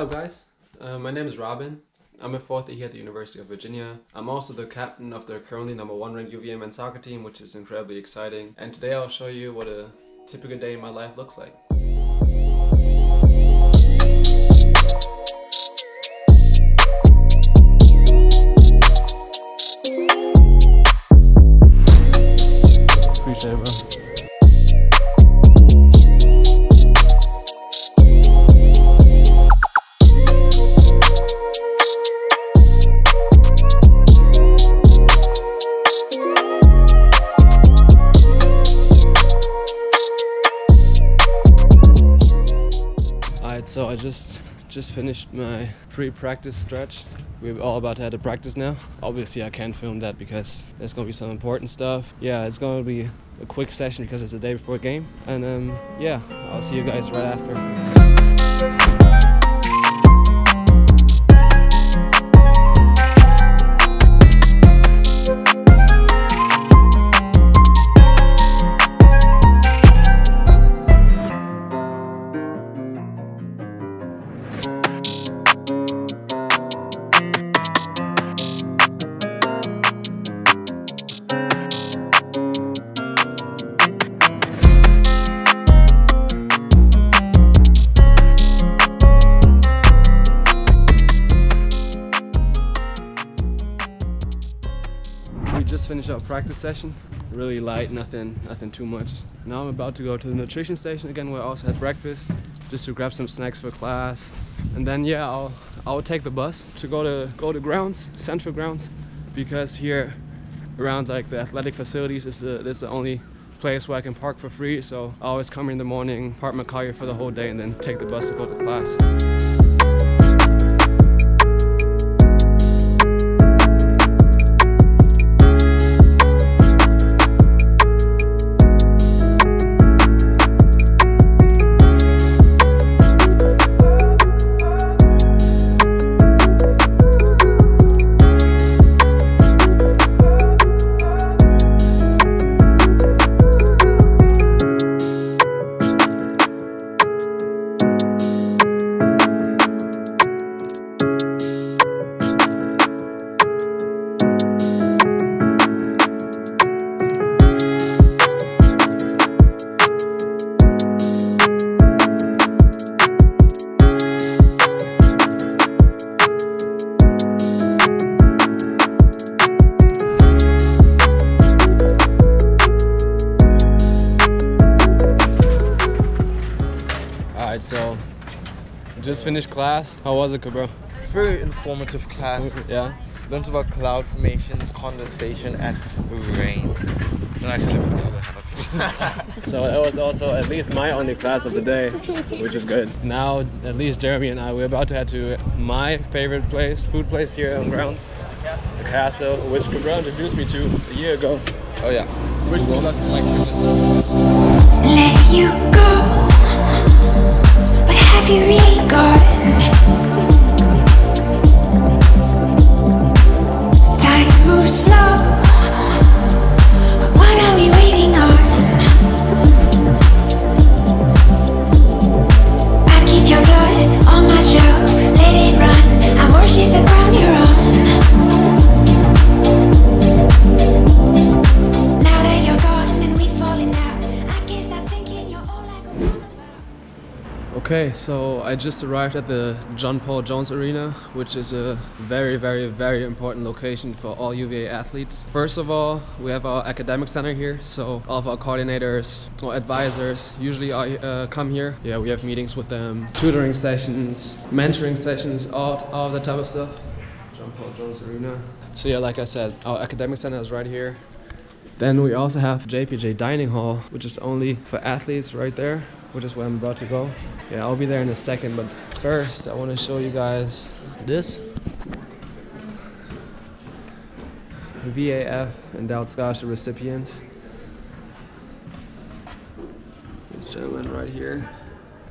up, guys? My name is Robin. I'm a fourth year here at the University of Virginia. I'm also the captain of the currently #1 ranked UVA men's soccer team, which is incredibly exciting. And today I'll show you what a typical day in my life looks like. So I just finished my pre-practice stretch. We're all about to head to practice now. Obviously I can't film that because there's gonna be some important stuff. Yeah, it's gonna be a quick session because it's the day before a game. And yeah, I'll see you guys right after. Just finished our practice session. Really light, nothing too much. Now I'm about to go to the nutrition station again, where I also had breakfast, just to grab some snacks for class. And then yeah, I'll take the bus to go to grounds, central grounds, because here around like the athletic facilities is the only place where I can park for free. So I always come here in the morning, park my car here for the whole day, and then take the bus to go to class. So, just finished class. How was it, bro? It's a very informative class. Yeah. Learned about cloud formations, condensation, and rain. And I slipped another half. So it was also at least my only class of the day, which is good. Now, at least Jeremy and I, we're about to head to my favorite place, food place here on grounds, the castle, which Cabral introduced me to a year ago. Oh yeah. Which we left in like 2 minutes. Let you go. But have you really gone? Time moves slow. What are we waiting on? I keep your blood on my shelf, let it run. I worship the ground you're on. Now that you're gone and we've fallen out, I guess I'm thinking you're all I go on. Okay, so I just arrived at the John Paul Jones Arena, which is a very, very, very important location for all UVA athletes. First of all, we have our academic center here, so all of our coordinators or advisors usually come here. Yeah, we have meetings with them, tutoring sessions, mentoring sessions, all that type of stuff. John Paul Jones Arena. So yeah, like I said, our academic center is right here. Then we also have JPJ Dining Hall, which is only for athletes right there, which is where I'm about to go. Yeah, I'll be there in a second, but first I want to show you guys this. VAF Endowed Scholarship recipients. This gentleman right here,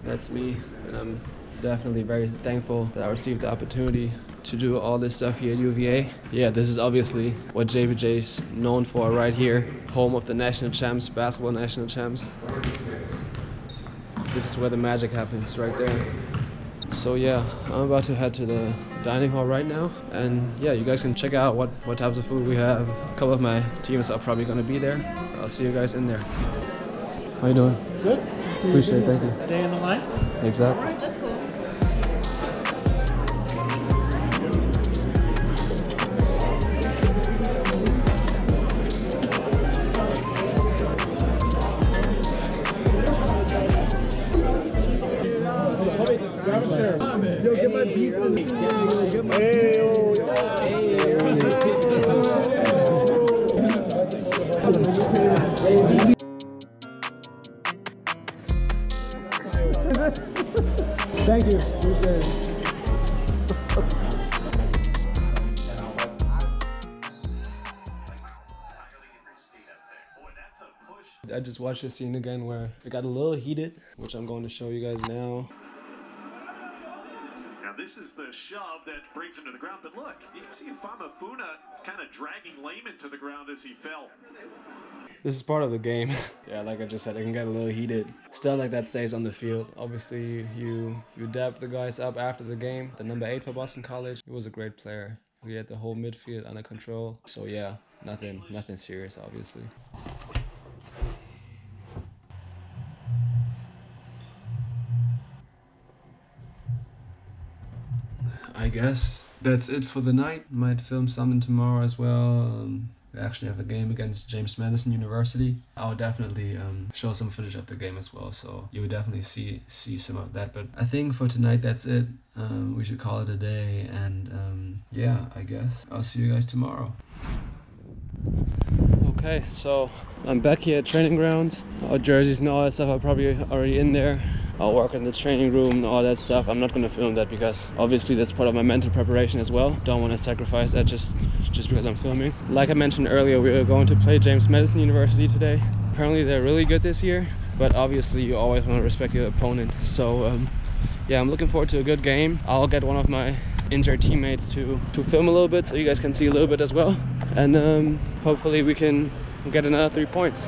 that's me, and I'm definitely very thankful that I received the opportunity to do all this stuff here at UVA. Yeah, this is obviously what JPJ's known for right here, home of the national champs, basketball national champs. This is where the magic happens, right there. So yeah, I'm about to head to the dining hall right now, and yeah, you guys can check out what types of food we have. A couple of my teams are probably gonna be there. I'll see you guys in there. How you doing? Good. Appreciate it, thank you. Day in the life? Exactly. All right, that's cool. Yo, get my beats in the game. Hey, yo, yo. Thank you. Appreciate it. I just watched this scene again where it got a little heated, which I'm going to show you guys now. This is the shove that brings him to the ground, but look, you can see Afamefuna kind of dragging Lehman to the ground as he fell. This is part of the game. Yeah, like I just said, it can get a little heated. Stuff like that stays on the field. Obviously, you dap the guys up after the game. The number 8 for Boston College, he was a great player. We had the whole midfield under control. So yeah, nothing serious, obviously. I guess that's it for the night. Might film something tomorrow as well. We actually have a game against James Madison University. I'll definitely show some footage of the game as well, so you will definitely see some of that. But I think for tonight that's it. We should call it a day, and yeah, I guess I'll see you guys tomorrow. Okay, so I'm back here at training grounds. Our jerseys and all that stuff are probably already in there. I'll work in the training room and all that stuff. I'm not gonna film that because obviously that's part of my mental preparation as well. Don't wanna sacrifice that just because I'm filming. Like I mentioned earlier, we are going to play James Madison University today. Apparently they're really good this year, but obviously you always wanna respect your opponent. So yeah, I'm looking forward to a good game. I'll get one of my injured teammates to film a little bit so you guys can see a little bit as well. And hopefully we can get another 3 points.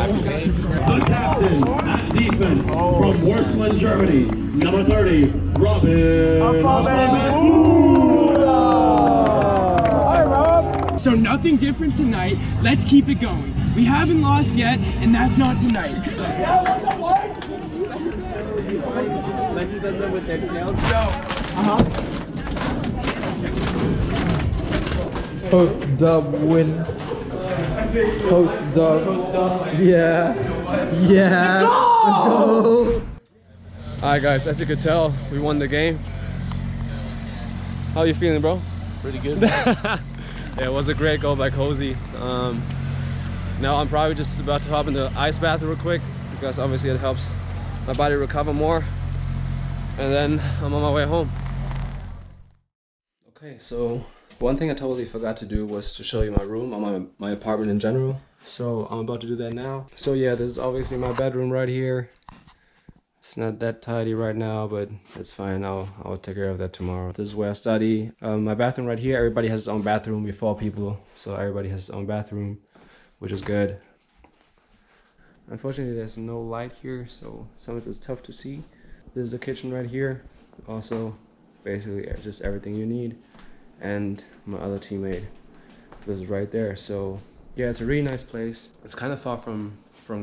The captain at defense from Wurstland, Germany, number 30, Robin Afamefuna. Hi, Rob. So nothing different tonight. Let's keep it going. We haven't lost yet, and that's not tonight. Like you said, them with their tails. Post-dub win. Post-dub. Yeah. Let's go! Alright guys, as you could tell, we won the game. How are you feeling, bro? Pretty good. Yeah, it was a great goal by Cozy. Now I'm probably just about to hop in the ice bath real quick, because obviously it helps my body recover more. And then I'm on my way home. Okay, so one thing I totally forgot to do was to show you my room, or my apartment in general. So I'm about to do that now. So yeah, this is obviously my bedroom right here. It's not that tidy right now, but it's fine. I'll take care of that tomorrow. This is where I study. My bathroom right here. Everybody has his own bathroom. We're 4 people, so everybody has his own bathroom, which is good. Unfortunately, there's no light here, so some of it's tough to see. This is the kitchen right here. Also, basically just everything you need. And my other teammate lives right there. So yeah, it's a really nice place. It's kind of far from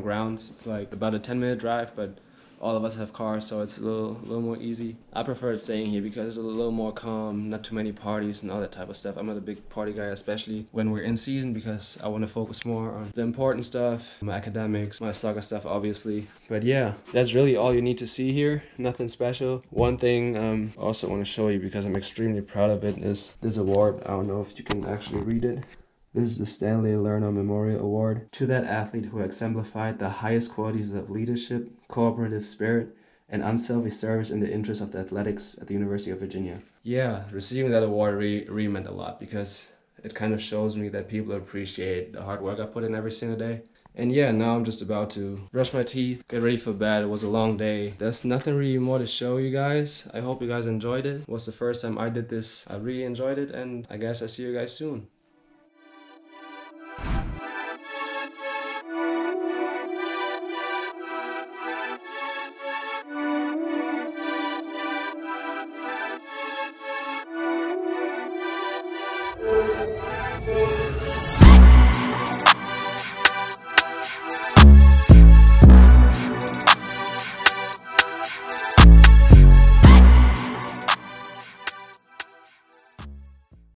grounds. It's like about a 10-minute drive, but all of us have cars, so it's a little more easy. I prefer staying here because it's a little more calm, not too many parties and all that type of stuff. I'm not a big party guy, especially when we're in season, because I want to focus more on the important stuff, my academics, my soccer stuff, obviously. But yeah, that's really all you need to see here, nothing special. One thing I also want to show you, because I'm extremely proud of it, is this award. I don't know if you can actually read it. This is the Stanley Lerner Memorial Award to that athlete who exemplified the highest qualities of leadership, cooperative spirit, and unselfish service in the interest of the athletics at the University of Virginia. Yeah, receiving that award really meant a lot, because it kind of shows me that people appreciate the hard work I put in every single day. And yeah, now I'm just about to brush my teeth, get ready for bed. It was a long day. There's nothing really more to show you guys. I hope you guys enjoyed it. It was the first time I did this. I really enjoyed it, and I guess I'll see you guys soon.